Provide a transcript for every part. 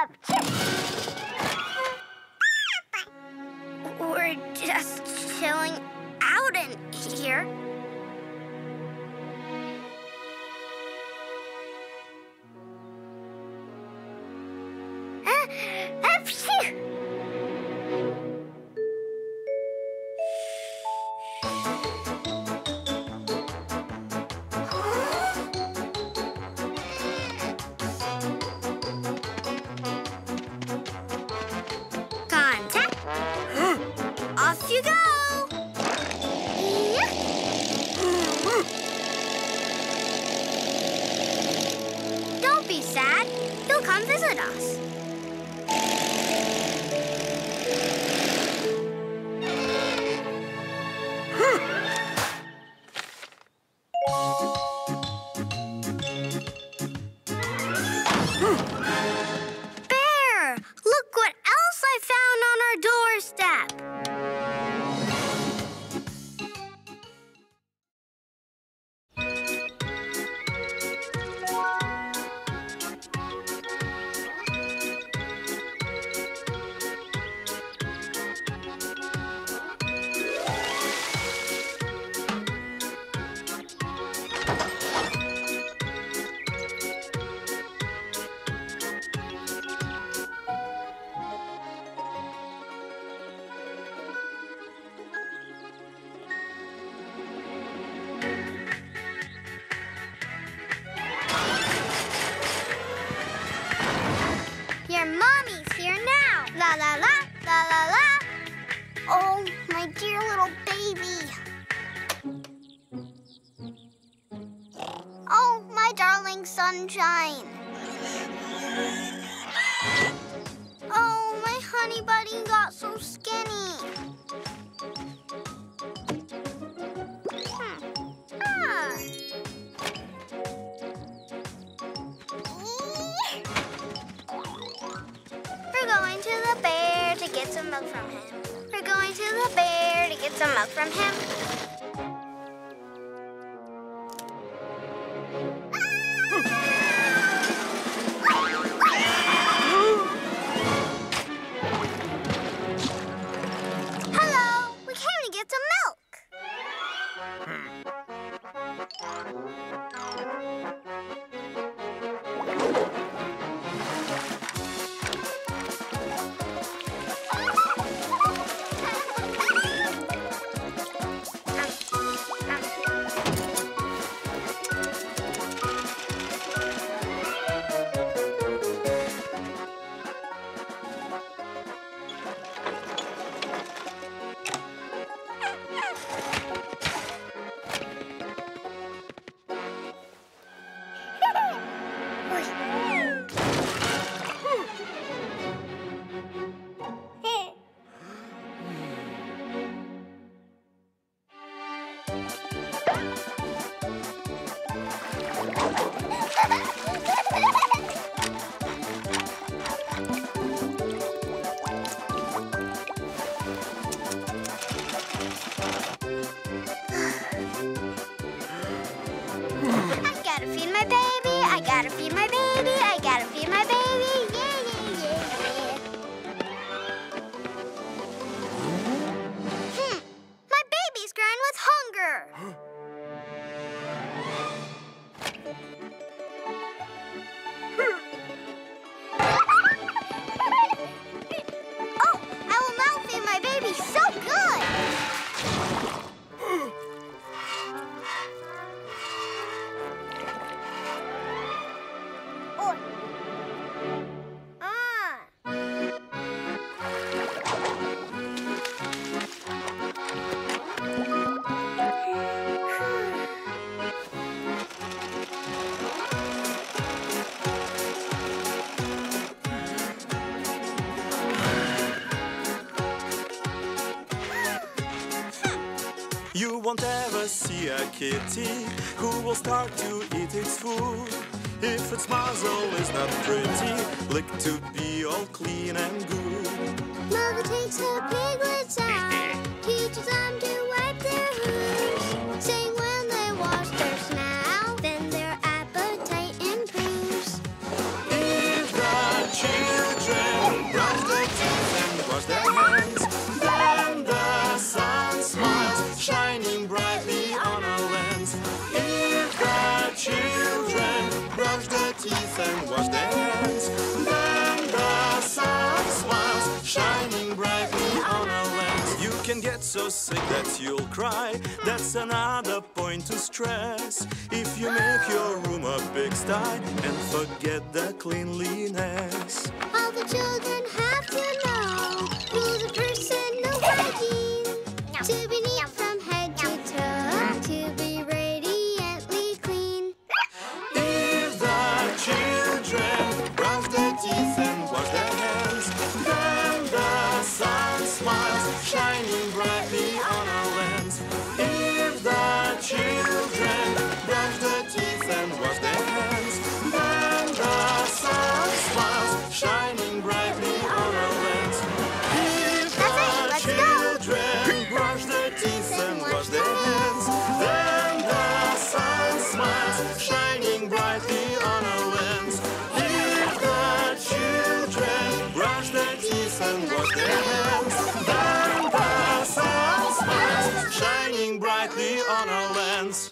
up too. We're just chilling out in here. Kitty, who will start to eat its food. If its muzzle is not pretty, lick to be all clean and good. Mother takes her piglets out, teaches them to wipe their hooves, saying when they wash their snout, then their appetite improves. If the children so sick that you'll cry. That's another point to stress. If you make your room a pigsty and forget the cleanliness. All the children have to know who's a personal hygiene. To be neat from head to toe, to be radiantly clean. If the children brush their teeth and wash their hands, then the sun smiles, shining brightly on our lands. If the children brush their teeth and wash their hands, then the sun smiles, shining brightly on our lands. If the children brush their teeth and wash their hands, then the sun smiles, shining brightly on our lands. If the children brush their teeth and wash their hands, then the sun smiles, shining brightly on our lands.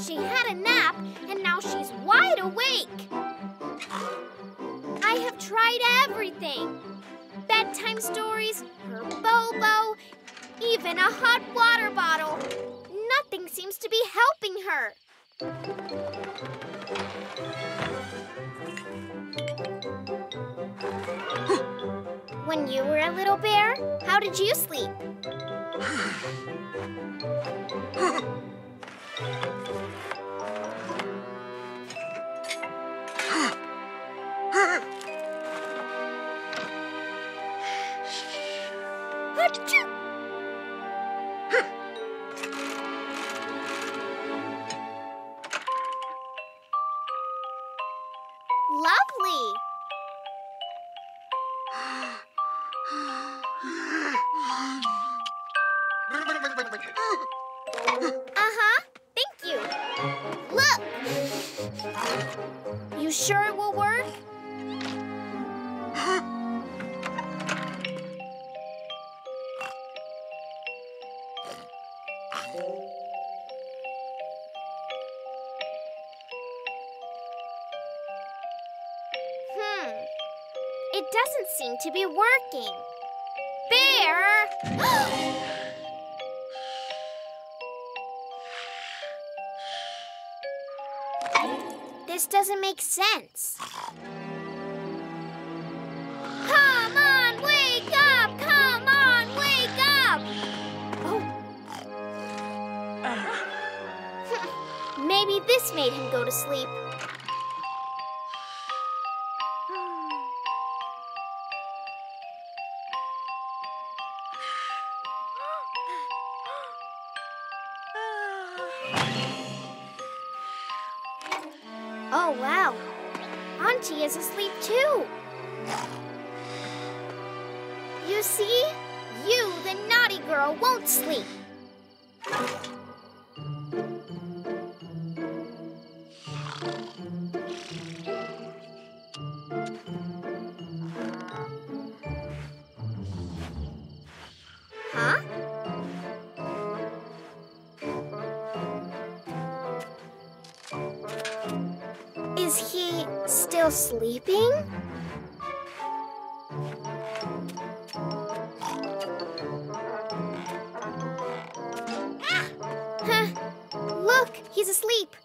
She had a nap, and now she's wide awake. I have tried everything. Bedtime stories, her Bobo, even a hot water bottle. Nothing seems to be helping her. When you were a little bear, how did you sleep? Lovely. Thank you. Look! You sure it will work? It doesn't seem to be working. Bear! This doesn't make sense. Come on, wake up! Come on, wake up! Oh. Maybe this made him go to sleep. Oh, wow. Auntie is asleep, too. You see? You, the naughty girl, won't sleep. still sleeping? Huh. Look, he's asleep.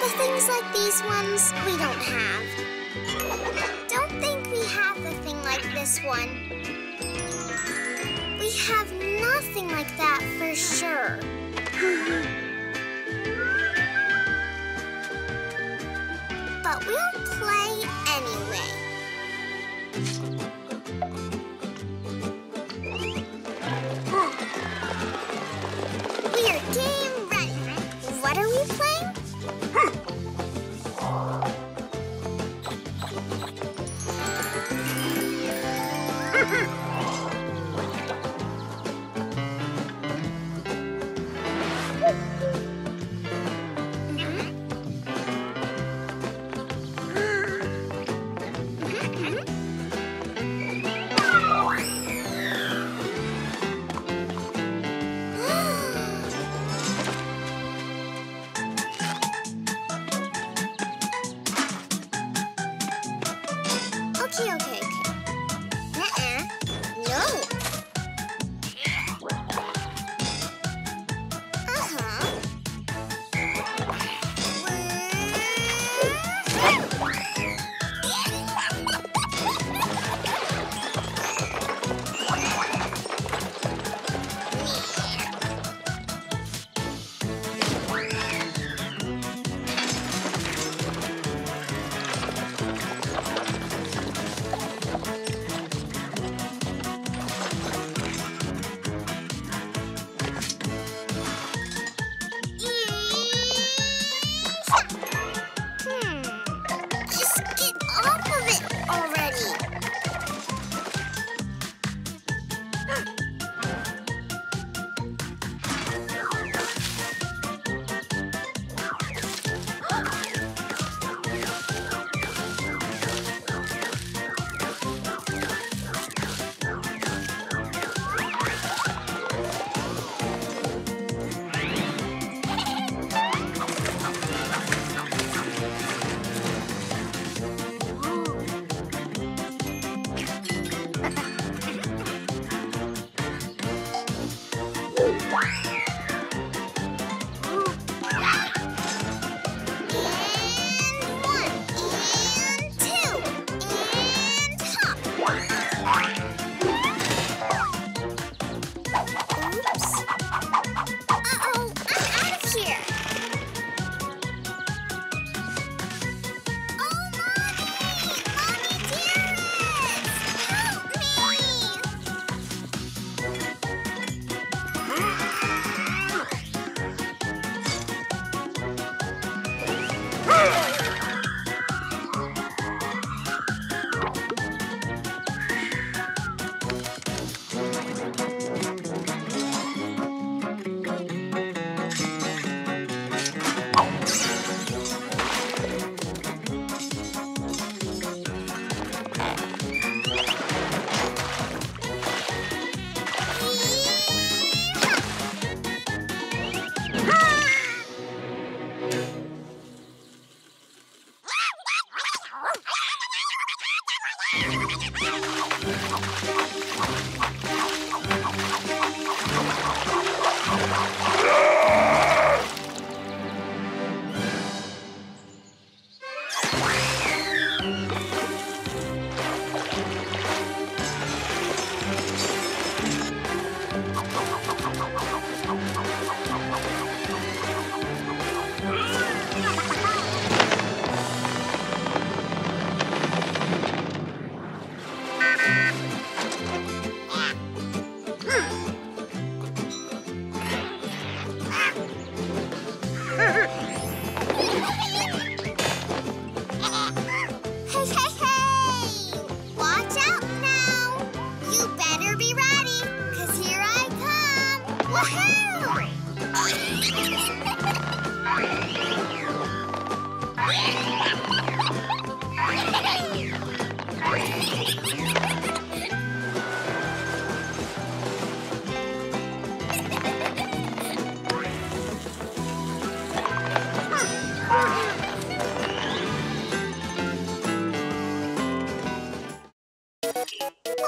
But Only things like these ones we don't have. Don't think we have a thing like this one. We have nothing like that for sure. But we'll play anyway. We are game ready. What are we playing? Oh, come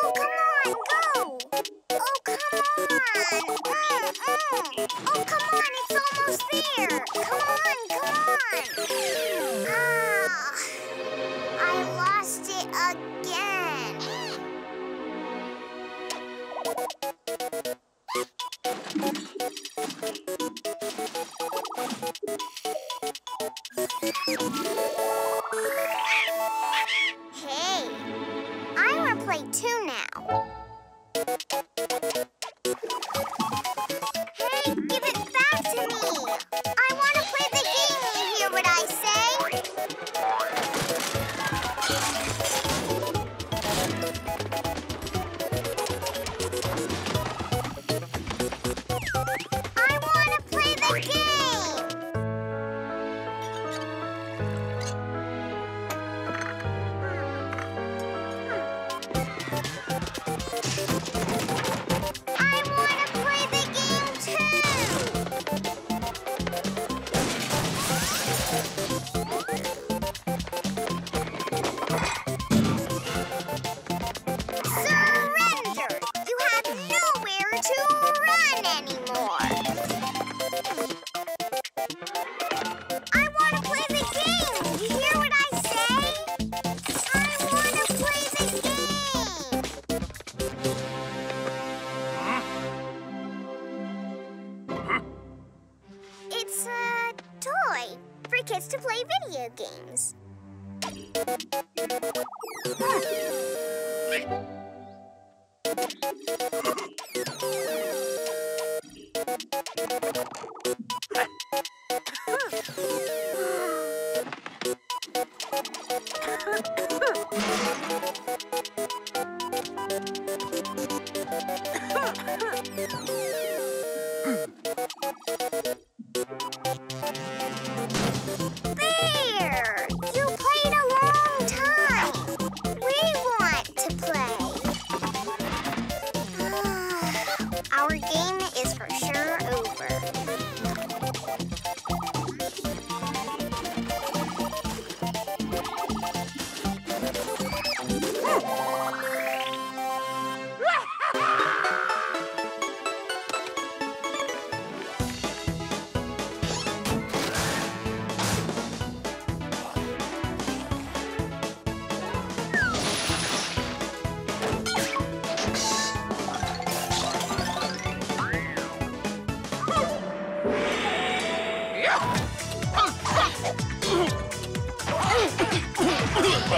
on, go! Oh, come on! Oh, come on, it's almost there. Come on, come on. Ah, I lost it again. Hey, I want to play too now. Hey, give it back to me. I want to play the game, you hear what I say? I want to play the game. Kids to play video games. Bear, you played a long time. We want to play. Our game is for sure over. Oh,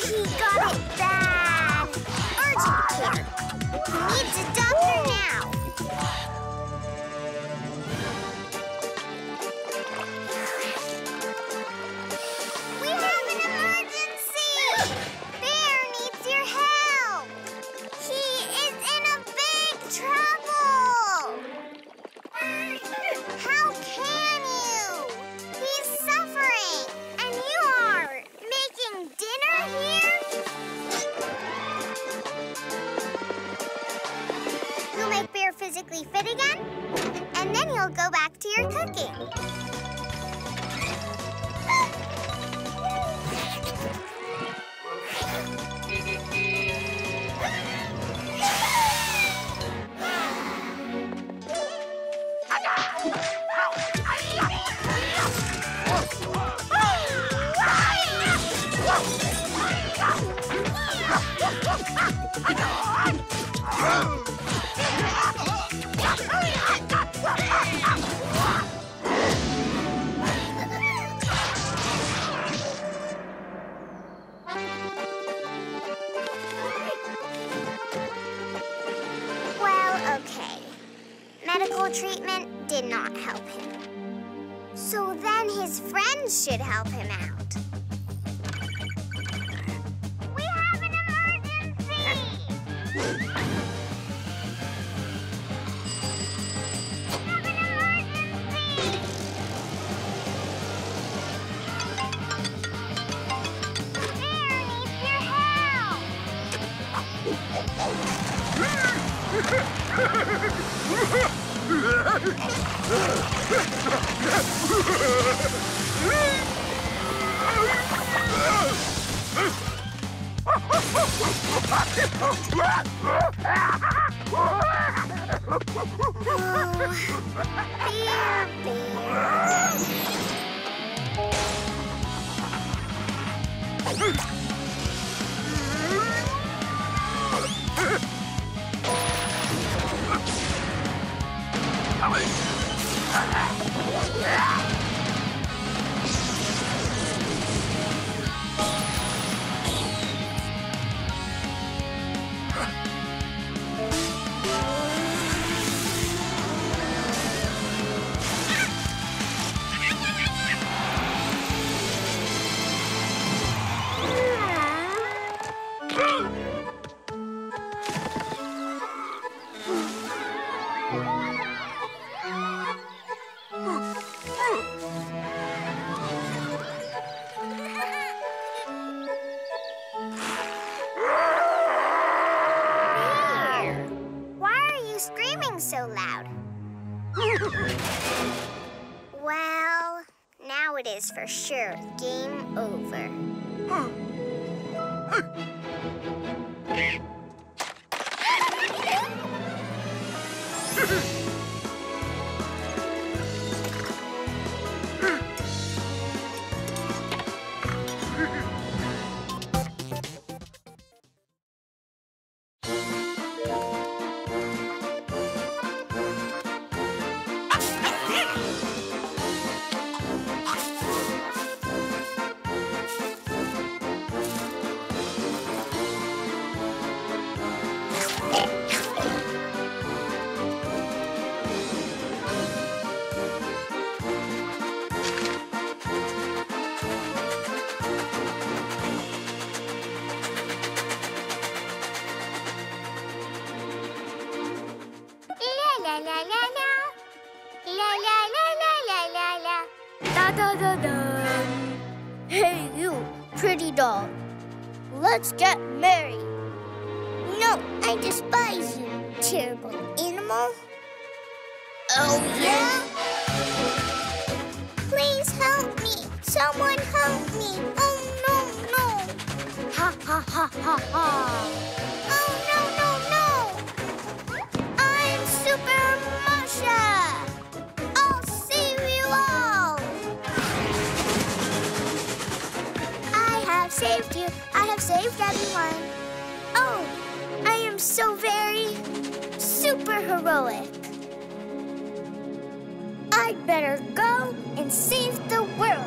he got it bad. Urgent care. He needs a doctor now. We have an emergency. Bear needs your help. He is in a big trouble. How can you? He's suffering, and you are making dinner here? You'll make Bear physically fit again, and then you'll go back to your cooking. Well, okay. Medical treatment did not help him. So then his friends should help him out. Woohoo! For sure, game over. Doll. Let's get married. No, I despise you, terrible animal. Oh, yeah? Please help me. Someone help me. Oh, no, no. Ha, ha, ha, ha, ha. Oh, no, no, no. I'm Super Masha. I'll save you all. Saved you. I have saved everyone. Oh, I am so very super heroic. I'd better go and save the world.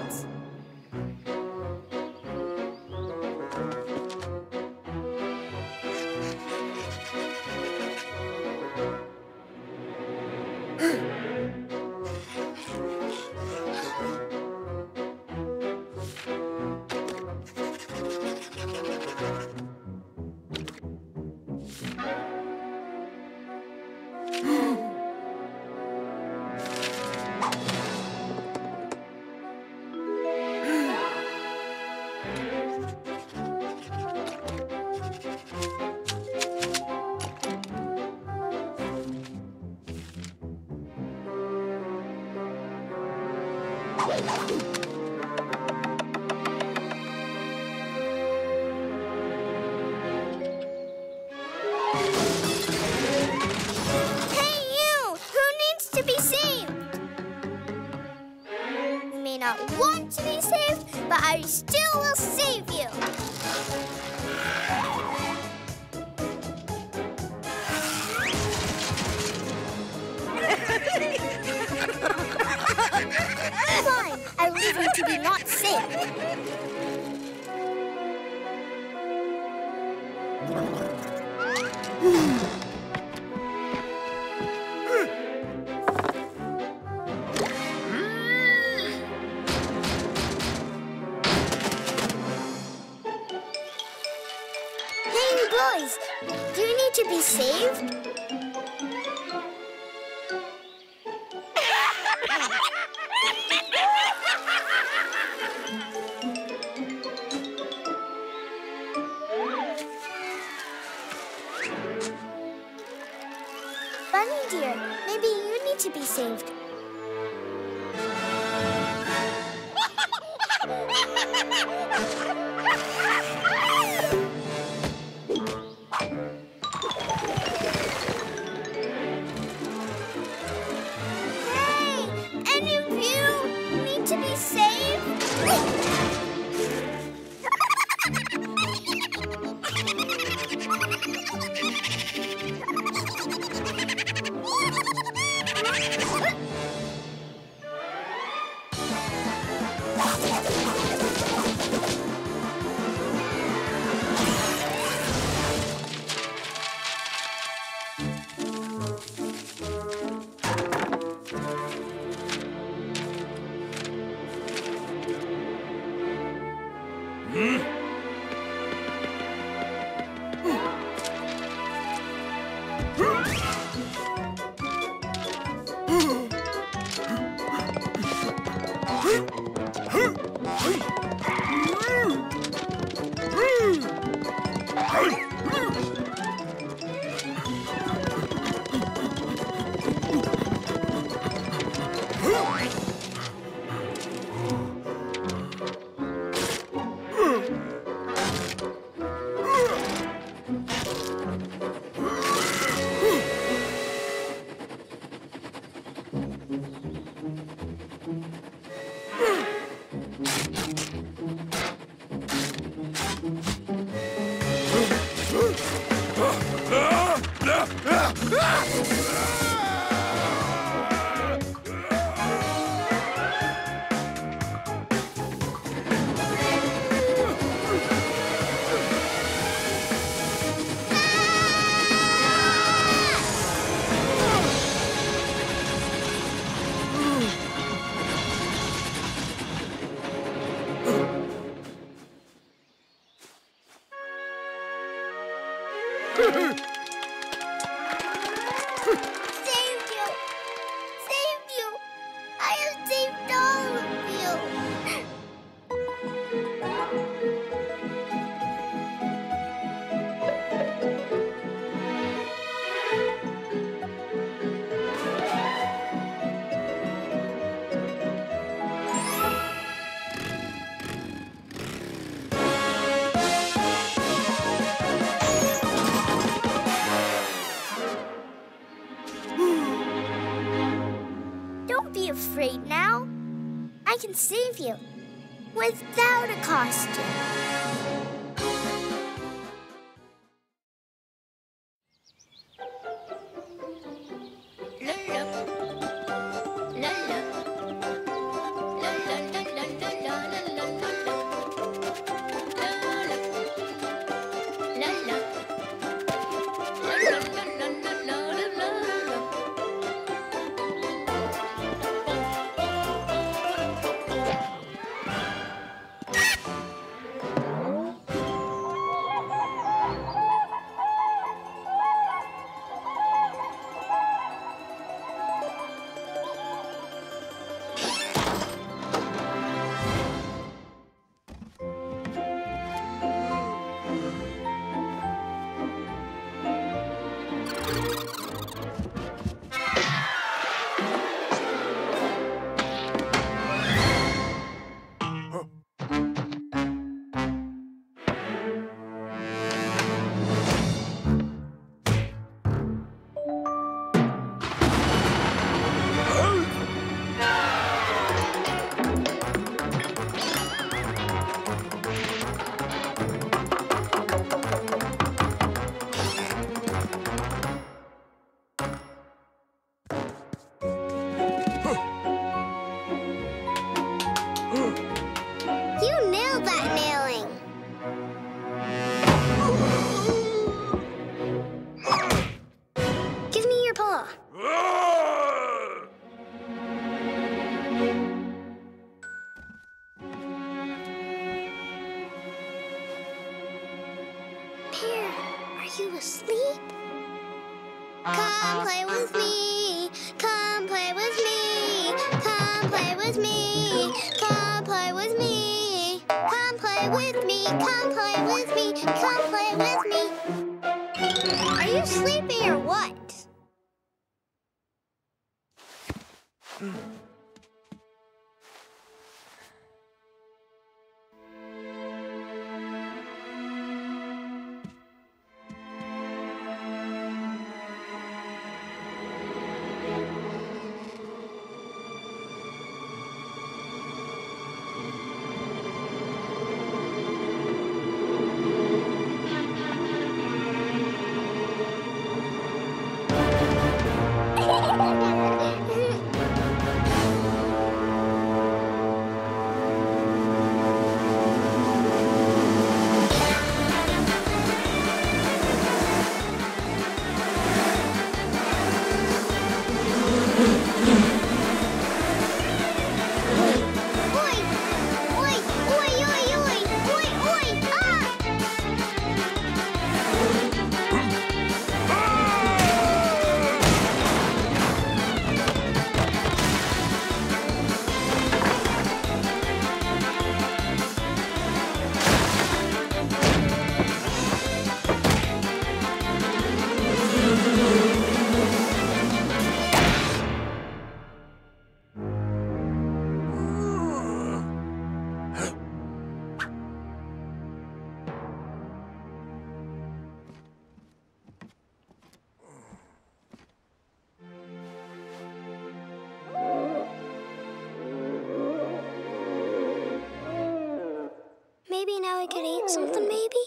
Bunny dear, maybe you need to be saved. Save you without a costume. now we could eat something, maybe?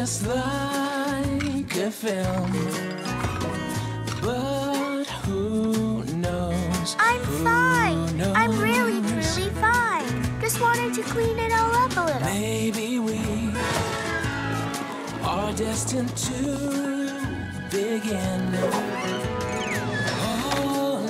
Just like a film, but who knows? I'm fine. Knows? I'm really, truly fine. Just wanted to clean it all up a little. Maybe we are destined to begin all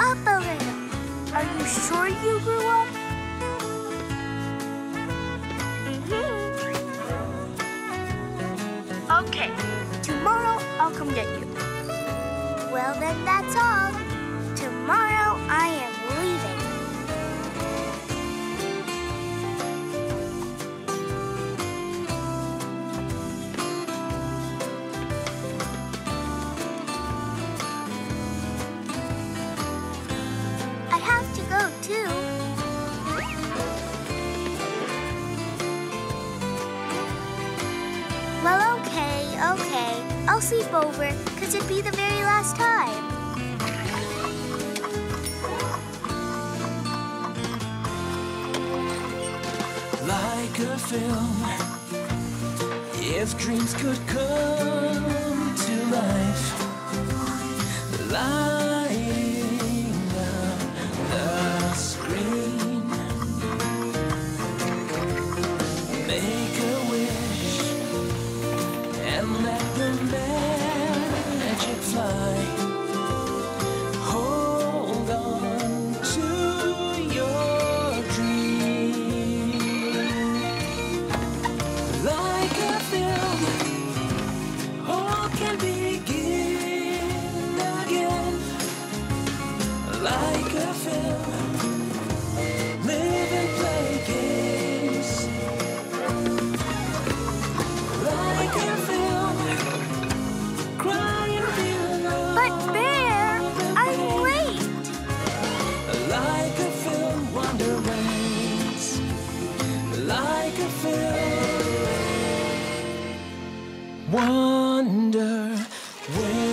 up a little. Are you sure you grew up? Mm-hmm. Okay, tomorrow I'll come get you. Well then, that's all. Tomorrow I am leaving. Well, okay. I'll sleep over, 'cause it'd be the very last time. Like a film, if dreams could come to life, lying on the screen, make a let the magic fly. Hold on to your dream. Like a film, all can begin again. Like a film, live and play games. Like a film. Wonder where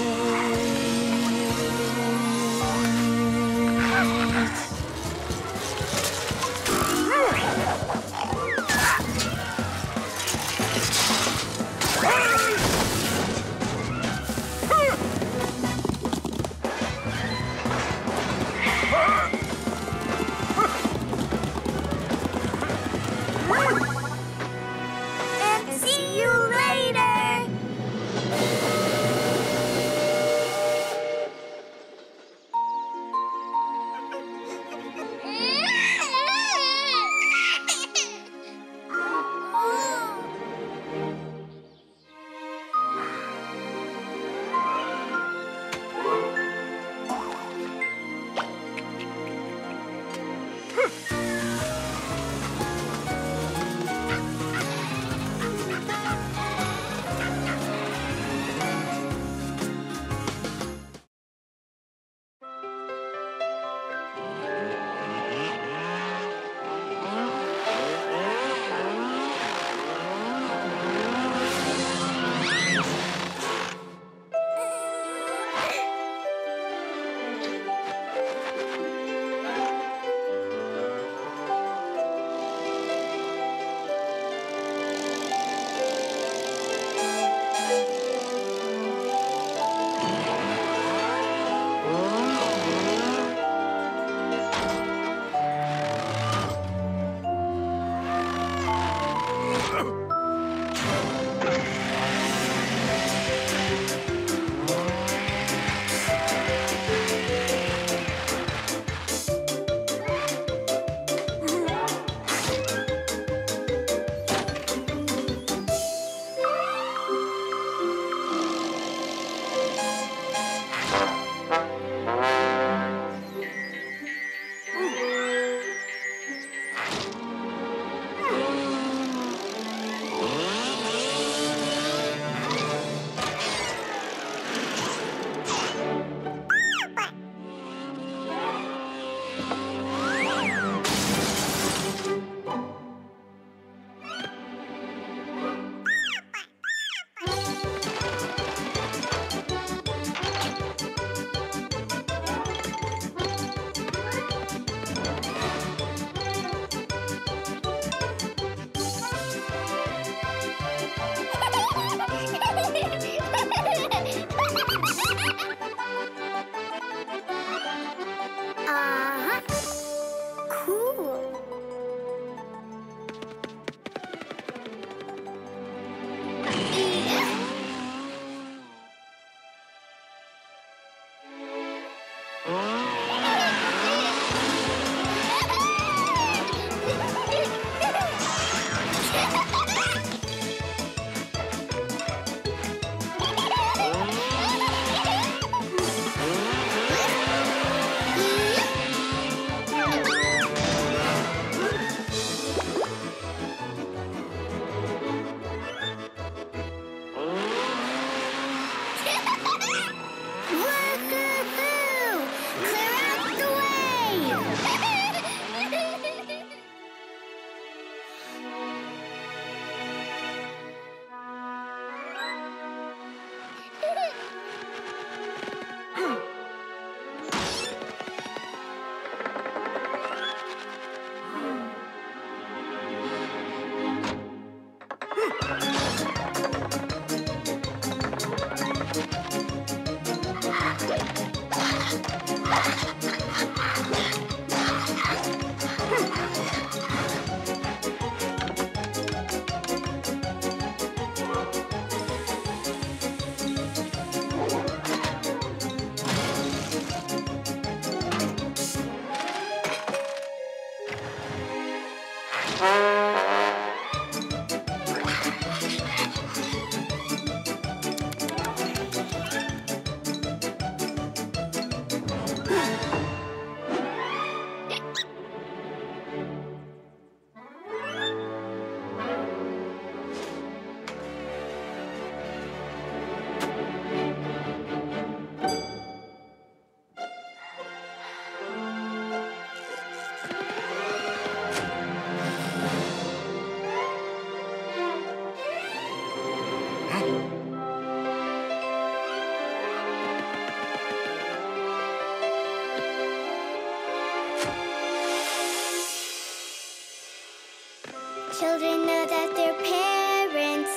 Children know that their parents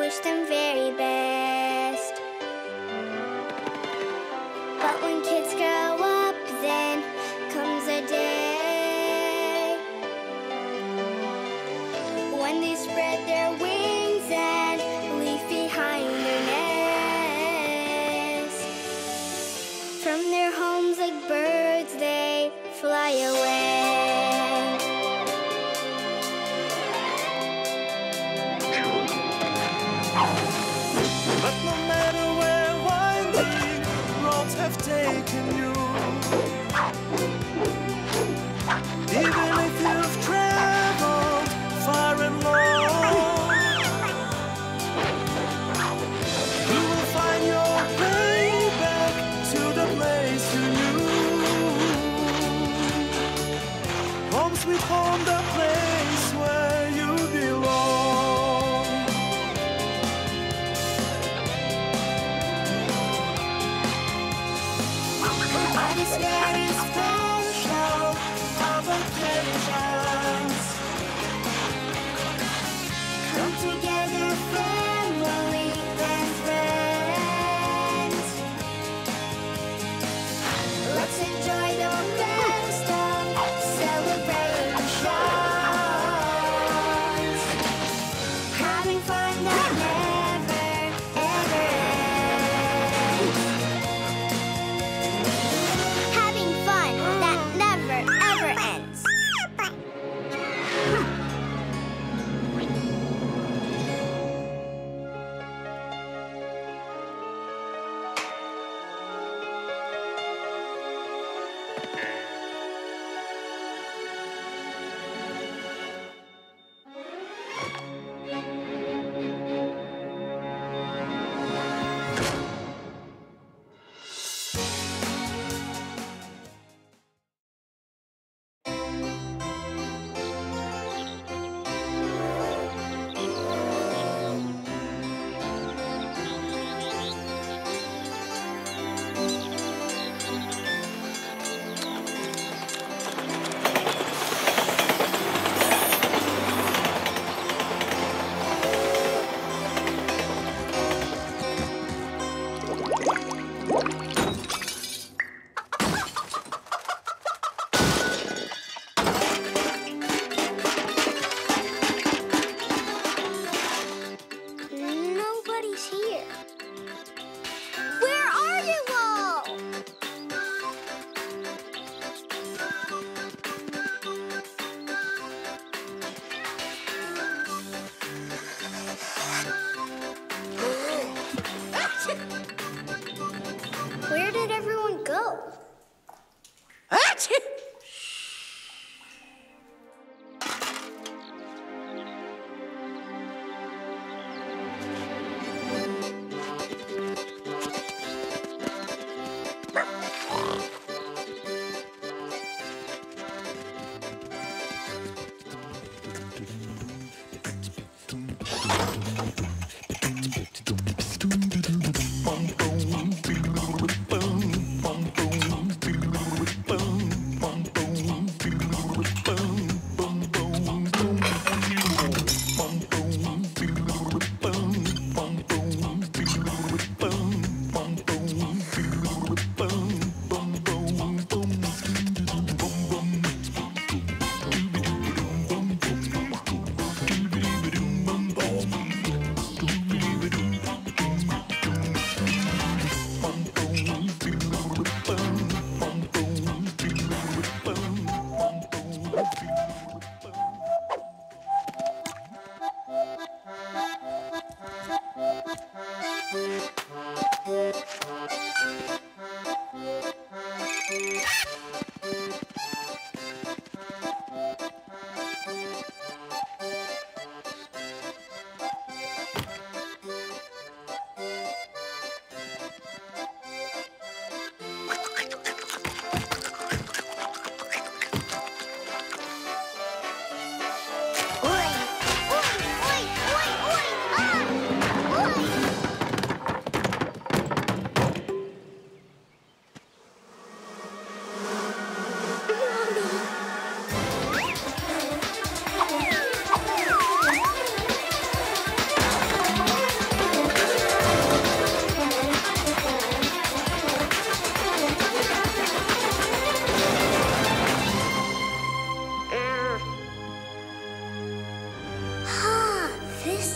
wish them very best. But when kids grow up, then comes a day when they spread their wings and leave behind their nest. From their homes like birds, they fly away. Taken you, even if you've traveled far and long, you will find your way back to the place you knew. Home sweet home, the place where you belong. This very special of occasions. Come together, family and friends. Let's enjoy the best of celebration.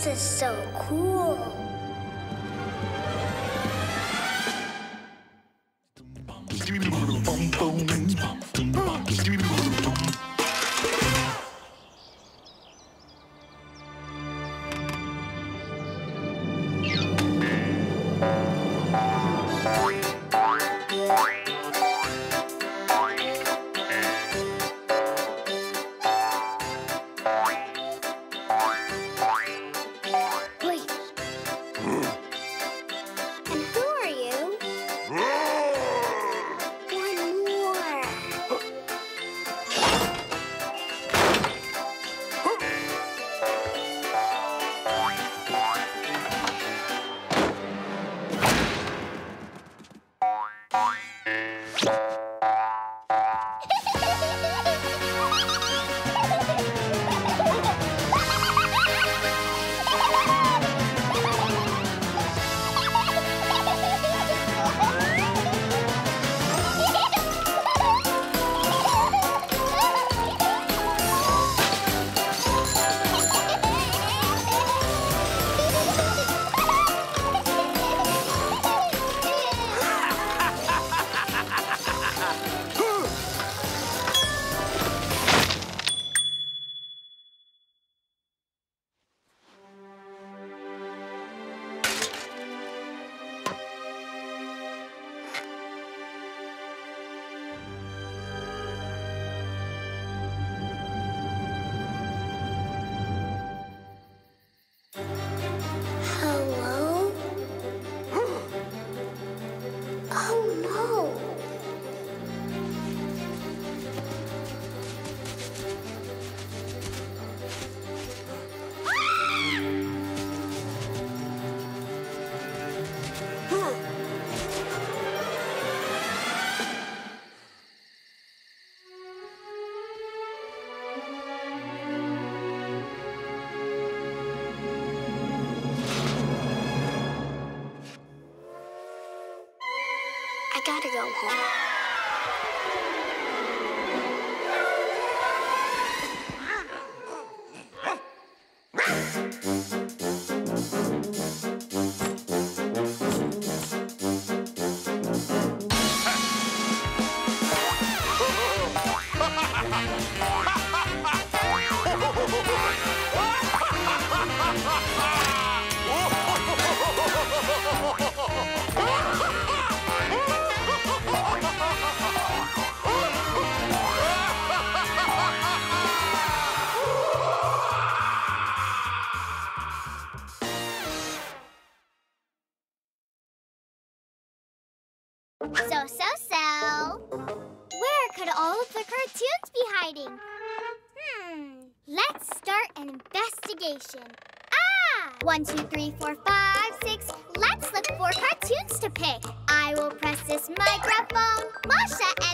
This is so cool. Gotta go home. So, where could all of the cartoons be hiding? Let's start an investigation. 1, 2, 3, 4, 5, 6. Let's look for cartoons to pick. I will press this microphone. Masha